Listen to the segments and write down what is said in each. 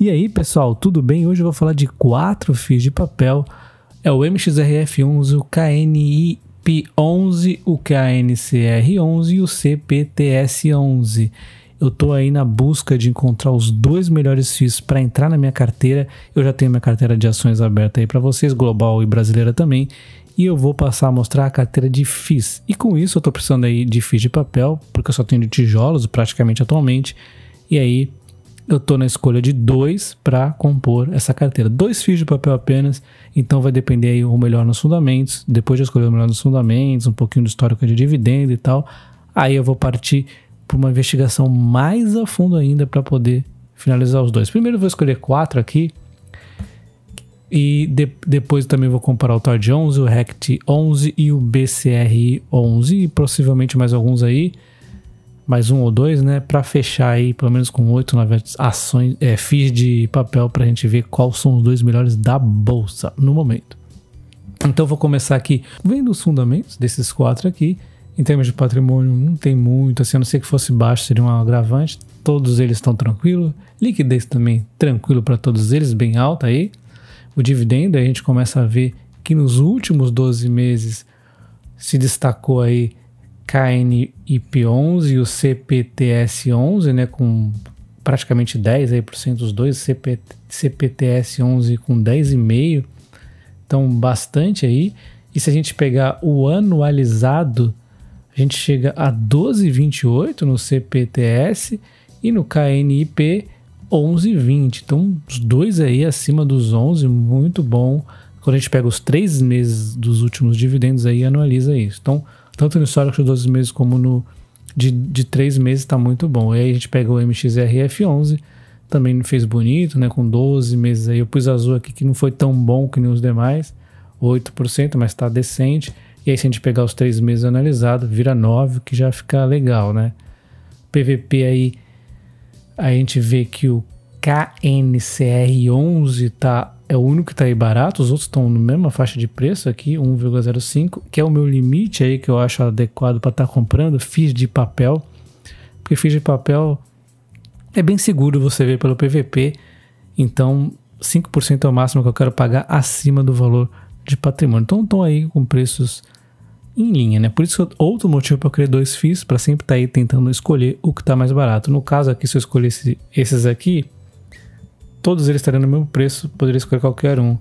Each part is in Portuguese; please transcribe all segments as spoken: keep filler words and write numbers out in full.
E aí pessoal, tudo bem? Hoje eu vou falar de quatro fios de papel, é o M X R F onze, o K N I P onze, o K N C R onze e o C P T S onze. Eu estou aí na busca de encontrar os dois melhores F I Is para entrar na minha carteira. Eu já tenho minha carteira de ações aberta aí para vocês, global e brasileira também. E eu vou passar a mostrar a carteira de F I Is. E com isso eu estou precisando aí de F I Is de papel, porque eu só tenho de tijolos praticamente atualmente. E aí eu estou na escolha de dois para compor essa carteira. Dois F I Is de papel apenas, então vai depender aí o melhor nos fundamentos. Depois de escolher o melhor nos fundamentos, um pouquinho do histórico de dividendo e tal, aí eu vou partir para uma investigação mais a fundo ainda para poder finalizar os dois. Primeiro eu vou escolher quatro aqui e de, depois também vou comparar o TARD onze, o RECT onze e o B C R I onze e possivelmente mais alguns aí, mais um ou dois, né, para fechar aí pelo menos com oito, nove ações, é, F I Is de papel para a gente ver quais são os dois melhores da bolsa no momento. Então vou começar aqui vendo os fundamentos desses quatro aqui. Em termos de patrimônio, não tem muito, assim, a não ser que fosse baixo, seria um agravante. Todos eles estão tranquilos. Liquidez também tranquilo para todos eles, bem alta aí. O dividendo, a gente começa a ver que nos últimos doze meses se destacou aí K N I P onze e o C P T S onze, né, com praticamente dez por cento dos dois, C P T S onze com dez vírgula cinco por cento, então bastante aí. E se a gente pegar o anualizado, a gente chega a doze vírgula vinte e oito no C P T S e no K N I P onze vírgula vinte. Então, os dois aí acima dos onze, muito bom. Quando a gente pega os três meses dos últimos dividendos aí, anualiza isso. Então, tanto no histórico de doze meses como no de, de três meses está muito bom. E aí a gente pega o M X R F onze, também fez bonito, né? Com doze meses aí. Eu pus azul aqui que não foi tão bom que nem os demais, oito por cento, mas está decente. E aí se a gente pegar os três meses analisado, vira nove, que já fica legal, né? P V P aí, a gente vê que o K N C R onze tá, é o único que tá aí barato, os outros estão na mesma faixa de preço aqui, um vírgula zero cinco, que é o meu limite aí que eu acho adequado para estar tá comprando F I Is de papel, porque F I Is de papel é bem seguro, você vê pelo P V P, então cinco por cento é o máximo que eu quero pagar acima do valor de patrimônio. Então estão aí com preços em linha, né? Por isso outro motivo para eu querer dois F I Is, para sempre estar tá aí tentando escolher o que está mais barato. No caso aqui, se eu escolhesse esses aqui, todos eles estariam no mesmo preço, poderia escolher qualquer um.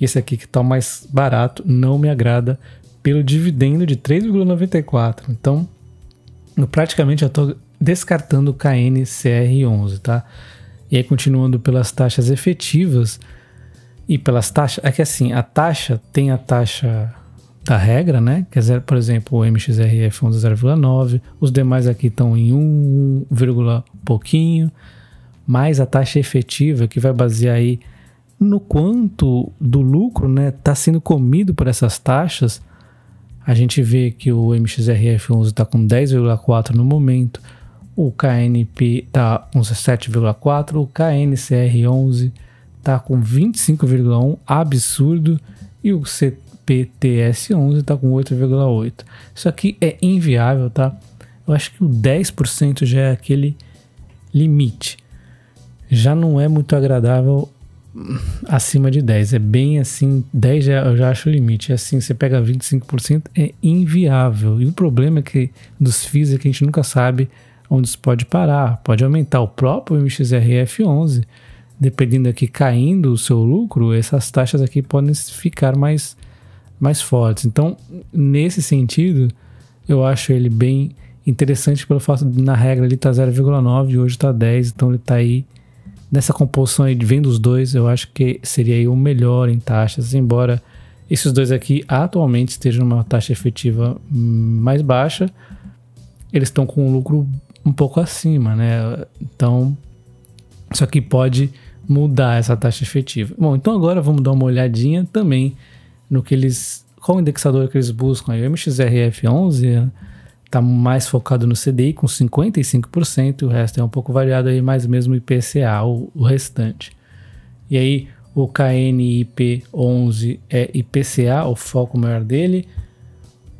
E esse aqui que está mais barato não me agrada pelo dividendo de três vírgula noventa e quatro. Então, eu praticamente já estou descartando o K N C R onze, tá? E aí continuando pelas taxas efetivas, e pelas taxas, é que assim, a taxa tem a taxa da regra, né? Que é zero, por exemplo, o M X R F onze zero vírgula nove, os demais aqui estão em um, pouquinho, mais a taxa efetiva que vai basear aí no quanto do lucro, né, tá sendo comido por essas taxas. A gente vê que o M X R F onze está com dez vírgula quatro no momento, o K N P tá com sete vírgula quatro, o K N C R onze tá com vinte e cinco vírgula um, absurdo, e o C P T S onze tá com oito vírgula oito. Isso aqui é inviável, tá? Eu acho que o dez por cento já é aquele limite. Já não é muito agradável acima de dez, é bem assim, dez já, eu já acho o limite. É assim, você pega vinte e cinco por cento, é inviável. E o problema é que dos F I Is é que a gente nunca sabe onde isso pode parar, pode aumentar o próprio M X R F onze. Dependendo aqui, caindo o seu lucro, essas taxas aqui podem ficar mais, mais fortes. Então, nesse sentido, eu acho ele bem interessante pelo fato de, na regra, ele tá zero vírgula nove e hoje tá dez, então ele tá aí, nessa composição aí, vendo os dois, eu acho que seria aí o melhor em taxas, embora esses dois aqui atualmente estejam numa taxa efetiva mais baixa, eles estão com um lucro um pouco acima, né? Então, isso aqui pode mudar essa taxa efetiva. Bom, então agora vamos dar uma olhadinha também no que eles, qual indexador que eles buscam. Aí o M X R F onze está mais focado no C D I com cinquenta e cinco por cento, e o resto é um pouco variado aí, mais mesmo I P C A, o, o restante. E aí o K N I P onze é I P C A, o foco maior dele.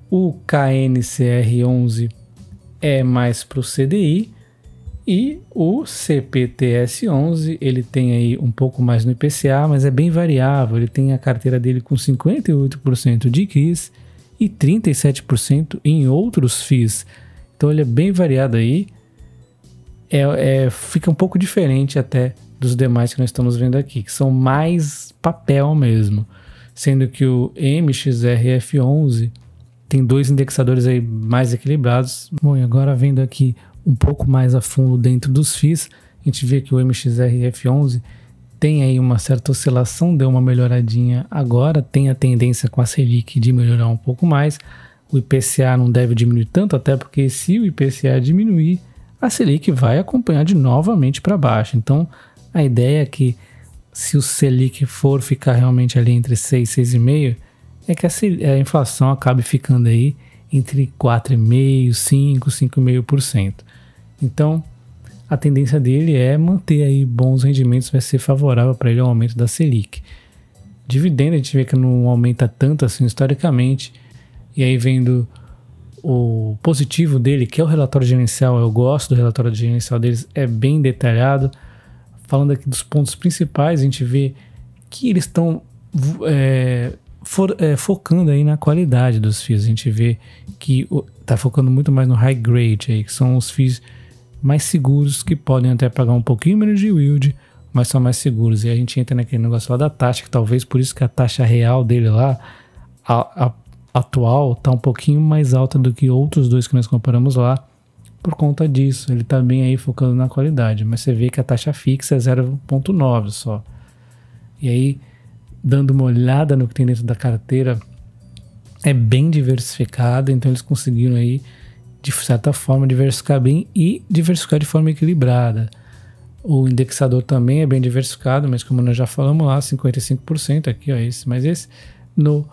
O K N C R onze é mais para o C D I. E o C P T S onze, ele tem aí um pouco mais no I P C A, mas é bem variável. Ele tem a carteira dele com cinquenta e oito por cento de C R I S e trinta e sete por cento em outros F I Is. Então ele é bem variado aí. É, é, fica um pouco diferente até dos demais que nós estamos vendo aqui, que são mais papel mesmo. Sendo que o M X R F onze tem dois indexadores aí mais equilibrados. Bom, e agora vendo aqui um pouco mais a fundo dentro dos F I Is, a gente vê que o M X R F onze tem aí uma certa oscilação, deu uma melhoradinha agora, tem a tendência com a Selic de melhorar um pouco mais, o I P C A não deve diminuir tanto, até porque se o I P C A diminuir, a Selic vai acompanhar de novamente para baixo. Então a ideia é que se o Selic for ficar realmente ali entre seis e seis vírgula cinco, é que a inflação acabe ficando aí entre quatro vírgula cinco por cento, cinco por cento, cinco vírgula cinco por cento. Então, a tendência dele é manter aí bons rendimentos, vai ser favorável para ele o aumento da Selic. Dividendo, a gente vê que não aumenta tanto assim historicamente. E aí, vendo o positivo dele, que é o relatório gerencial, eu gosto do relatório gerencial deles, é bem detalhado. Falando aqui dos pontos principais, a gente vê que eles estão é, For, é, focando aí na qualidade dos F I Is. A gente vê que está focando muito mais no high grade, aí, que são os F I Is mais seguros, que podem até pagar um pouquinho menos de yield, mas são mais seguros. E a gente entra naquele negócio lá da taxa, que talvez por isso que a taxa real dele lá, a, a, atual, está um pouquinho mais alta do que outros dois que nós comparamos lá. Por conta disso, ele está bem aí focando na qualidade, mas você vê que a taxa fixa é zero vírgula nove só. E aí, dando uma olhada no que tem dentro da carteira, é bem diversificada, então eles conseguiram aí, de certa forma, diversificar bem e diversificar de forma equilibrada. O indexador também é bem diversificado, mas como nós já falamos lá, cinquenta e cinco por cento aqui, ó, esse mais esse, no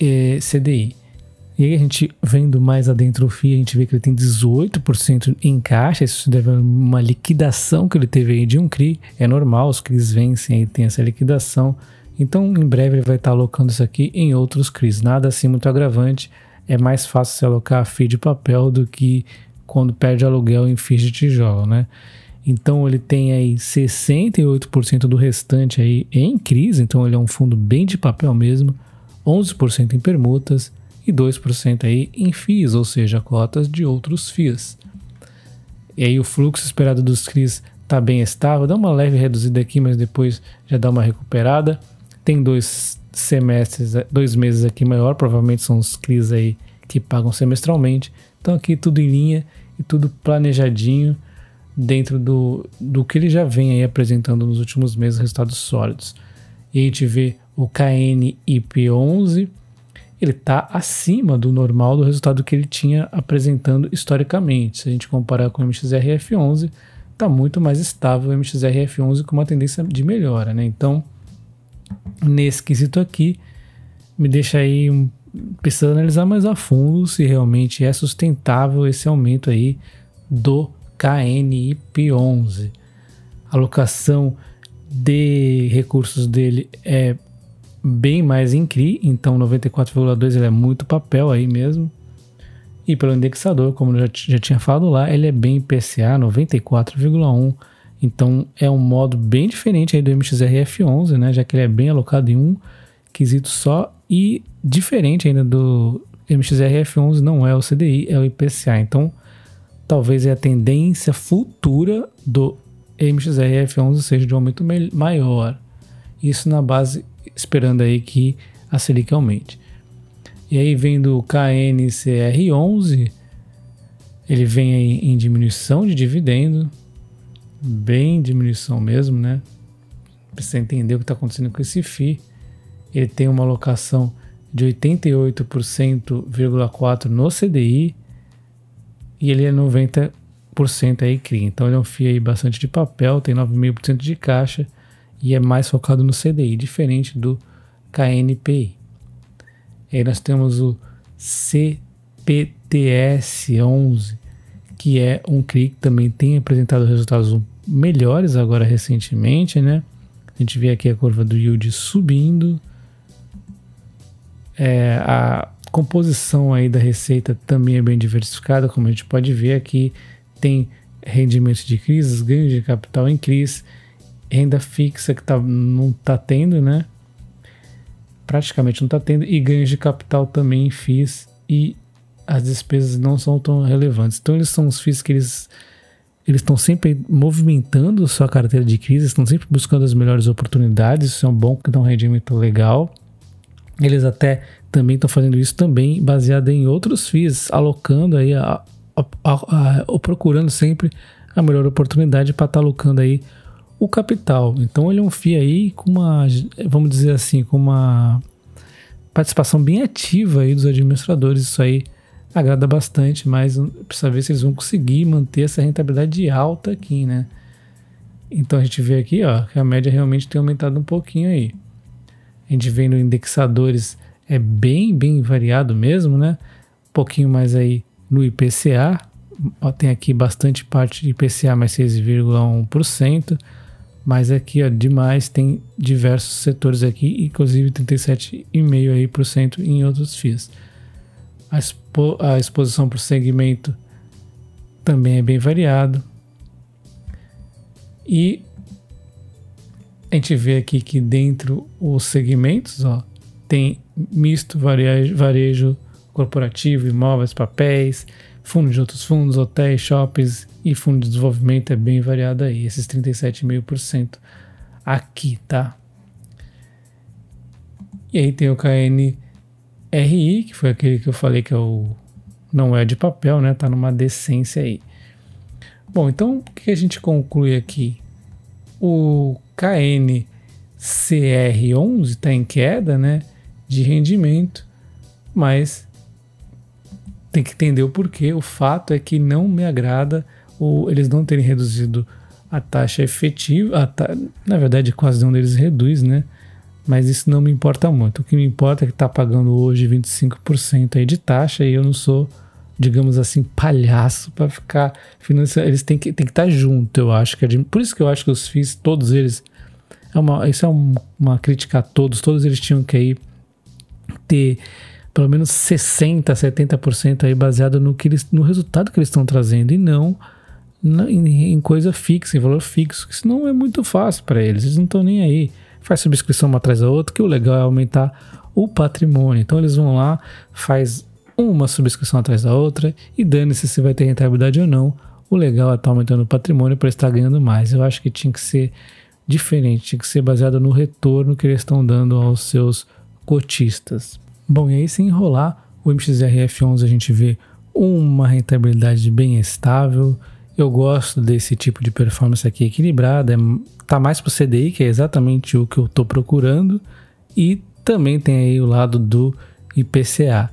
eh, C D I. E aí a gente vendo mais adentro o F I I, a gente vê que ele tem dezoito por cento em caixa, isso deve a uma liquidação que ele teve aí de um C R I, é normal, os C R Is vencem e tem essa liquidação. Então, em breve ele vai estar alocando isso aqui em outros C R Is. Nada assim muito agravante. É mais fácil se alocar F I I de papel do que quando perde aluguel em F I I de tijolo, né? Então, ele tem aí sessenta e oito por cento do restante aí em C R Is. Então, ele é um fundo bem de papel mesmo. onze por cento em permutas e dois por cento aí em F I Is, ou seja, cotas de outros F I Is. E aí, o fluxo esperado dos C R Is está bem estável. Dá uma leve reduzida aqui, mas depois já dá uma recuperada. Tem dois semestres, dois meses aqui maior, provavelmente são os C R Is aí que pagam semestralmente. Então aqui tudo em linha e tudo planejadinho dentro do, do que ele já vem aí apresentando nos últimos meses, resultados sólidos. E a gente vê o K N I P onze, ele está acima do normal do resultado que ele tinha apresentando historicamente. Se a gente comparar com o M X R F onze, está muito mais estável o M X R F onze com uma tendência de melhora, né? Então, nesse quesito aqui, me deixa aí um, precisando analisar mais a fundo se realmente é sustentável esse aumento aí do K N I P onze. A alocação de recursos dele é bem mais em C R I, então noventa e quatro vírgula dois ele é muito papel aí mesmo. E pelo indexador, como eu já, já tinha falado lá, ele é bem I P C A, noventa e quatro vírgula um. Então, é um modo bem diferente aí do M X R F onze, né? Já que ele é bem alocado em um quesito só e diferente ainda do M X R F onze, não é o C D I, é o I P C A. Então, talvez a tendência futura do M X R F onze seja de um aumento maior. Isso na base, esperando aí que a Selic aumente. E aí, vendo o K N C R onze, ele vem aí em diminuição de dividendo, bem diminuição mesmo, né? Precisa entender o que está acontecendo com esse F I I. Ele tem uma alocação de oitenta e oito vírgula quatro por cento no C D I e ele é noventa por cento aí C R I. Então ele é um F I I aí bastante de papel, tem nove vírgula cinco por cento de caixa e é mais focado no C D I, diferente do K N P I. E aí nós temos o C P T S onze, que é um C R I que também tem apresentado resultados melhores agora recentemente, né? A gente vê aqui a curva do yield subindo, é, a composição aí da receita também é bem diversificada, como a gente pode ver aqui, tem rendimento de crises, ganho de capital em crise, renda fixa que tá, não está tendo, né? Praticamente não está tendo, e ganhos de capital também em F I Is, e as despesas não são tão relevantes. Então eles são os F I Is que eles eles estão sempre movimentando sua carteira de crise, estão sempre buscando as melhores oportunidades, isso é um bom que dá um rendimento legal. Eles até também estão fazendo isso também baseado em outros F I Is, alocando aí, a, a, a, a, procurando sempre a melhor oportunidade para estar tá alocando aí o capital. Então ele é um F I I aí com uma, vamos dizer assim, com uma participação bem ativa aí dos administradores. Isso aí agrada bastante, mas precisa ver se eles vão conseguir manter essa rentabilidade alta aqui, né? Então a gente vê aqui, ó, que a média realmente tem aumentado um pouquinho aí. A gente vê no indexadores é bem, bem variado mesmo, né? Um pouquinho mais aí no I P C A, ó, tem aqui bastante parte de I P C A mais seis vírgula um por cento. Mas aqui, ó, demais, tem diversos setores aqui, inclusive trinta e sete vírgula cinco por cento em outros F I Is. A, expo a exposição para o segmento também é bem variado. E a gente vê aqui que dentro os segmentos, ó, tem misto, varejo, varejo corporativo, imóveis, papéis, fundo de outros fundos, hotéis, shoppings e fundo de desenvolvimento é bem variado aí, esses trinta e sete vírgula cinco por cento aqui, tá? E aí tem o K N R I, que foi aquele que eu falei que é o, não é de papel, né? Tá numa decência aí. Bom, então o que a gente conclui aqui? O K N C R onze está em queda, né? De rendimento, mas tem que entender o porquê. O fato é que não me agrada ou eles não terem reduzido a taxa efetiva, a ta... na verdade quase nenhum deles reduz, né? Mas isso não me importa muito. O que me importa é que está pagando hoje vinte e cinco por cento aí de taxa, e eu não sou, digamos assim, palhaço para ficar financiando. Eles têm que tem que estar junto, eu acho que é por isso que eu acho que os F I Is, todos eles, é uma, isso é um, uma crítica a todos, todos eles tinham que aí ter pelo menos sessenta, setenta por cento aí baseado no, que eles, no resultado que eles estão trazendo, e não na, em, em coisa fixa, em valor fixo. Isso não é muito fácil para eles, eles não estão nem aí. Faz subscrição uma atrás da outra, que o legal é aumentar o patrimônio. Então eles vão lá, faz uma subscrição atrás da outra e dane-se se vai ter rentabilidade ou não. O legal é estar tá aumentando o patrimônio para estar ganhando mais. Eu acho que tinha que ser diferente, tinha que ser baseado no retorno que eles estão dando aos seus cotistas. Bom, e aí sem enrolar, o M X R F onze a gente vê uma rentabilidade bem estável. Eu gosto desse tipo de performance aqui equilibrada, tá mais pro C D I, que é exatamente o que eu tô procurando, e também tem aí o lado do I P C A.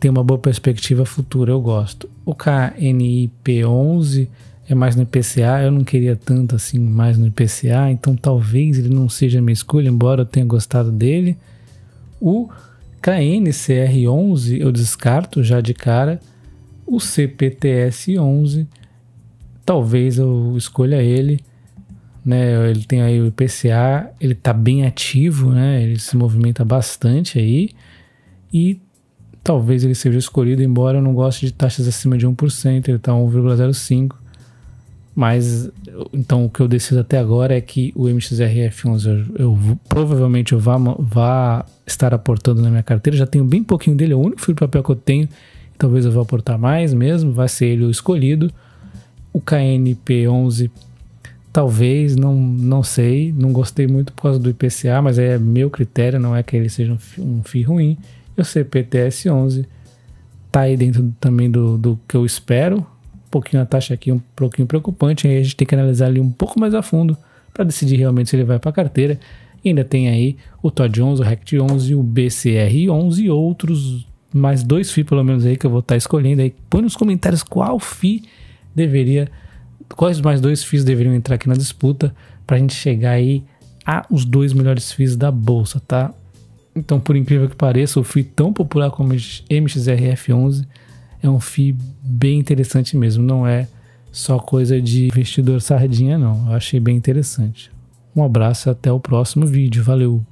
Tem uma boa perspectiva futura, eu gosto. O K N I P onze é mais no I P C A, eu não queria tanto assim mais no I P C A, então talvez ele não seja a minha escolha, embora eu tenha gostado dele. O K N C R onze eu descarto já de cara. O C P T S onze, talvez eu escolha ele, né? Ele tem aí o I P C A, ele tá bem ativo, né? Ele se movimenta bastante aí, e talvez ele seja escolhido, embora eu não goste de taxas acima de um por cento, ele tá um vírgula zero cinco por cento. Mas, então, o que eu decido até agora é que o M X R F onze eu, eu provavelmente eu vá, vá estar aportando na minha carteira. Já tenho bem pouquinho dele, é o único fio de papel que eu tenho. Talvez eu vá aportar mais mesmo, vai ser ele o escolhido. O K N P onze, talvez, não, não sei. Não gostei muito por causa do I P C A, mas é meu critério, não é que ele seja um F I I ruim. E o C P T S onze tá aí dentro também do, do que eu espero. Um pouquinho a taxa aqui, um pouquinho preocupante, aí a gente tem que analisar ali um pouco mais a fundo para decidir realmente se ele vai para a carteira. E ainda tem aí o T A R D onze, o R E C T onze, o B C R I onze e outros, mais dois F I I pelo menos aí que eu vou estar tá escolhendo. Aí põe nos comentários qual F I I deveria, quais mais dois F I Is deveriam entrar aqui na disputa para a gente chegar aí a os dois melhores F I Is da bolsa, tá? Então, por incrível que pareça, o F I I tão popular como o M X R F onze é um F I I bem interessante mesmo, não é só coisa de investidor sardinha não, eu achei bem interessante. Um abraço e até o próximo vídeo, valeu!